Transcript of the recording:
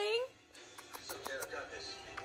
darling. So Tara got this.